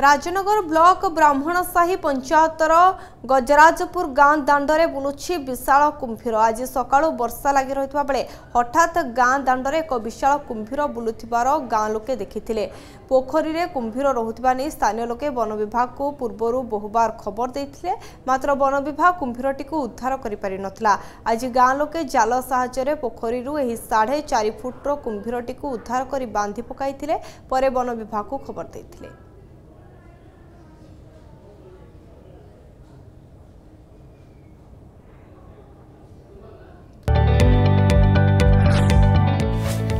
Rajnagar block ब्राह्मणसाही पंचायतर गजराजपुर गाँ दाण्डे बुलुछि विशाल कुंभीर। आज सकाळु वर्षा लगी रही बेले हठात गाँ दाण्डे एक विशाल कुंभीर बुलुथिबार गाँ लोके देखिथिले। पोखरी रे कुंभीर रहुथिबा नै स्थानीय लोके वन विभाग को पूर्वरु बहुबार खबर दैथिले, मात्र वन विभाग कुंभीरटीकु उद्धार करि पारि नथिला। आज गाँ लोके जाल सहाय्य पोखरी रु एही 4.5 फुटर कुंभीरटीकु उद्धार करि बांधि पकाइथिले, परे वन विभाग को खबर दैथिले।